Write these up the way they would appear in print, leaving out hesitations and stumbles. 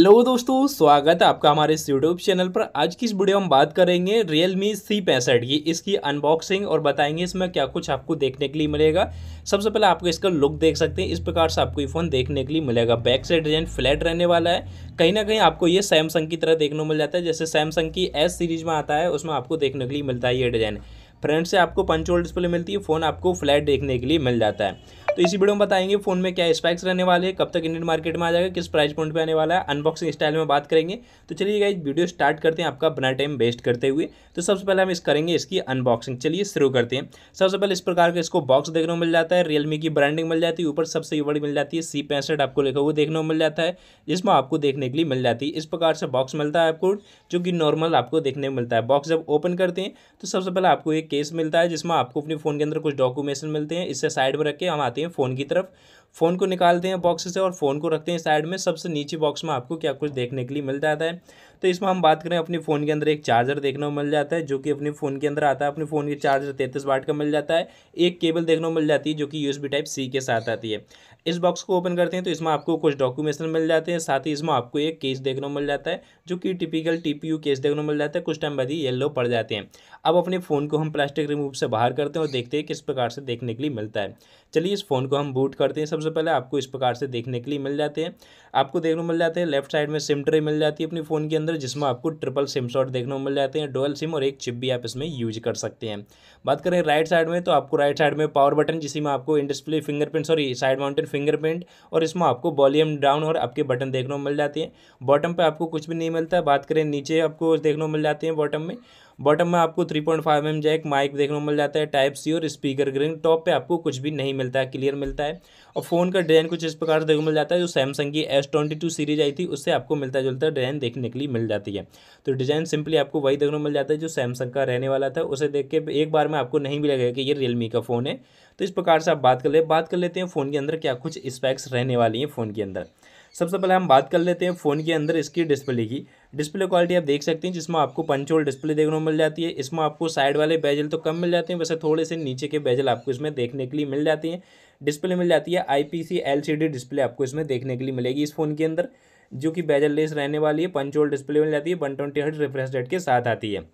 Hello दोस्तों, स्वागत है आपका हमारे इस यूट्यूब चैनल पर। आज की इस वीडियो में हम बात करेंगे Realme C65 की, इसकी अनबॉक्सिंग और बताएंगे इसमें क्या कुछ आपको देखने के लिए मिलेगा। सबसे पहले आपको इसका लुक देख सकते हैं, इस प्रकार से आपको ये फ़ोन देखने के लिए मिलेगा। बैक साइड डिजाइन फ्लैट रहने वाला है, कहीं ना कहीं आपको ये सैमसंग की तरह देखने को मिल जाता है, जैसे सैमसंग की S सीरीज़ में आता है उसमें आपको देखने के लिए मिलता है ये डिज़ाइन। फ्रंट से आपको पंच होल डिस्प्ले मिलती है, फ़ोन आपको फ्लैट देखने के लिए मिल जाता है। तो इसी वीडियो में बताएंगे फ़ोन में क्या स्पेक्स रहने वाले हैं, कब तक इंडियन मार्केट में आ जाएगा, किस प्राइस पॉइंट पे आने वाला है, अनबॉक्सिंग स्टाइल में बात करेंगे। तो चलिए गाइस वीडियो स्टार्ट करते हैं आपका बिना टाइम वेस्ट करते हुए। तो सबसे पहले हम इसकी अनबॉक्सिंग चलिए शुरू करते हैं। सबसे पहले इस प्रकार का इसको बॉक्स देखने को मिल जाता है, रियलमी की ब्रांडिंग मिल जाती है, ऊपर सबसे बड़ी मिल जाती है C65 आपको लिखा हुआ देखने को मिल जाता है, जिसमें आपको देखने के लिए मिल जाती है। इस प्रकार से बॉक्स मिलता है आपको, जो कि नॉर्मल आपको देखने को मिलता है। बॉक्स जब ओपन करते हैं तो सबसे पहले आपको एक केस मिलता है, जिसमें आपको अपने फ़ोन के अंदर कुछ डॉक्यूमेंट्स मिलते हैं। इससे साइड में रख के हम आते हैं फ़ोन की तरफ, फ़ोन को निकालते हैं बॉक्स से और फ़ोन को रखते हैं साइड में। सबसे नीचे बॉक्स में आपको क्या कुछ देखने के लिए मिल जाता है, तो इसमें हम बात करें अपने फ़ोन के अंदर एक चार्जर देखने को मिल जाता है, जो कि अपने फ़ोन के अंदर आता है। अपने फ़ोन के चार्जर 33 वाट का मिल जाता है। एक केबल देखने को मिल जाती है, जो कि USB Type C के साथ आती है। इस बॉक्स को ओपन करते हैं तो इसमें आपको कुछ डॉक्यूमेंट्स मिल जाते हैं, साथ ही इसमें आपको एक केस देखने को मिल जाता है, जो कि टिपिकल TPU केस देखने को मिल जाता है। कुछ टाइम बाद ही येलो पड़ जाते हैं। अब अपने फ़ोन को हम प्लास्टिक रिमूव से बाहर करते हैं और देखते हैं किस प्रकार से देखने के लिए मिलता है। चलिए इस फ़ोन को हम बूट करते हैं। सबसे पहले आपको इस प्रकार से देखने के लिए मिल जाते हैं, आपको देखने को मिल जाते हैं। लेफ्ट साइड में सिम ट्रे मिल जाती है अपने फ़ोन के अंदर, जिसमें आपको ट्रिपल सिम शॉट देखने को मिल जाते हैं, डुअल सिम और एक चिप भी आप इसमें यूज कर सकते हैं। बात करें राइट साइड में, तो आपको राइट साइड में पावर बटन, जिसी में आपको in display fingerprint sorry side mounted fingerprint और इसमें आपको वॉल्यूम डाउन और आपके बटन देखने को मिल जाते हैं। बॉटम पर आपको कुछ भी नहीं मिलता है। बात करें नीचे आपको देखने को मिल जाते हैं, बॉटम में आपको 3.5mm जैक, माइक देखने को मिल जाता है, Type C और स्पीकर ग्रिल। टॉप पे आपको कुछ भी नहीं मिलता है, क्लियर मिलता है। और फ़ोन का डिज़ाइन कुछ इस प्रकार से देखने को मिल जाता है, जो सैमसंग की S22 सीरीज आई थी उससे आपको मिलता जुलता डिज़ाइन देखने के लिए मिल जाती है। तो डिज़ाइन सिंपली आपको वही देखने को मिल जाता है जो सैमसंग का रहने वाला था, उसे देख के एक बार में आपको नहीं भी लगेगा कि ये रियलमी का फ़ोन है। तो इस प्रकार से आप बात कर लेते हैं फ़ोन के अंदर क्या कुछ स्पेक्स रहने वाली हैं फ़ोन के अंदर। सबसे पहले हम बात कर लेते हैं फ़ोन के अंदर इसकी डिस्प्ले की। डिस्प्ले क्वालिटी आप देख सकते हैं, जिसमें आपको पंच होल डिस्प्ले देखने को मिल जाती है। इसमें आपको साइड वाले बेजल तो कम मिल जाते हैं, वैसे थोड़े से नीचे के बेजल आपको इसमें देखने के लिए मिल जाती हैं। डिस्प्ले मिल जाती है IPC LCD डिस्प्ले आपको इसमें देखने के लिए मिलेगी इस फ़ोन के अंदर, जो कि बेजल लेस रहने वाली है। पंच होल डिस्प्ले मिल जाती है, 120Hz रिफ्रेश रेट के साथ आती है।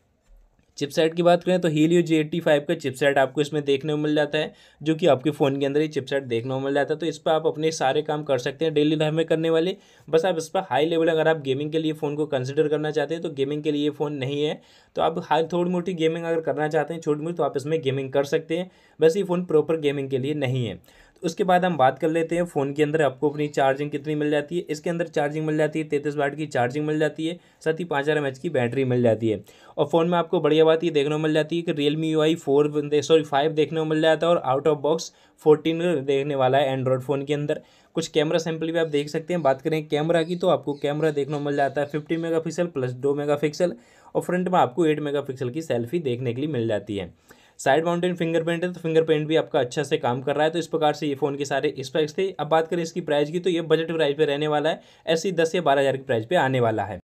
चिपसेट की बात करें तो Helio G85 का चिपसेट आपको इसमें देखने को मिल जाता है, जो कि आपके फ़ोन के अंदर ही चिपसेट देखने को मिल जाता है। तो इस पर आप अपने सारे काम कर सकते हैं डेली लाइफ में करने वाले। बस आप इस पर हाई लेवल अगर आप गेमिंग के लिए फ़ोन को कंसिडर करना चाहते हैं, तो गेमिंग के लिए ये फ़ोन नहीं है। तो आप थोड़ी मोटी गेमिंग अगर करना चाहते हैं, छोटी मोटी, तो आप इसमें गेमिंग कर सकते हैं। बस ये फ़ोन प्रॉपर गेमिंग के लिए नहीं है। उसके बाद हम बात कर लेते हैं फ़ोन के अंदर आपको अपनी चार्जिंग कितनी मिल जाती है। इसके अंदर चार्जिंग मिल जाती है 33 वाट की चार्जिंग मिल जाती है, साथ ही 5000 mAh की बैटरी मिल जाती है। और फ़ोन में आपको बढ़िया बात ये देखने को मिल जाती है कि Realme UI 5 देखने को मिल जाता है और आउट ऑफ बॉक्स 14 देखने वाला है एंड्रॉयड फ़ोन के अंदर। कुछ कैमरा सैंपल भी आप देख सकते हैं। बात करें कैमरा की, तो आपको कैमरा देखने को मिल जाता है 50 MP प्लस 2 MP और फ्रंट में आपको 8 MP की सेल्फी देखने के लिए मिल जाती है। साइड माउंटेड फिंगरप्रिंट है, तो फिंगरप्रिंट भी आपका अच्छा से काम कर रहा है। तो इस प्रकार से ये फ़ोन के सारे स्पेक्स थे। अब बात करें इसकी प्राइस की, तो ये बजट प्राइस पे रहने वाला है, ऐसी 10 या 12 हज़ार की प्राइस पे आने वाला है।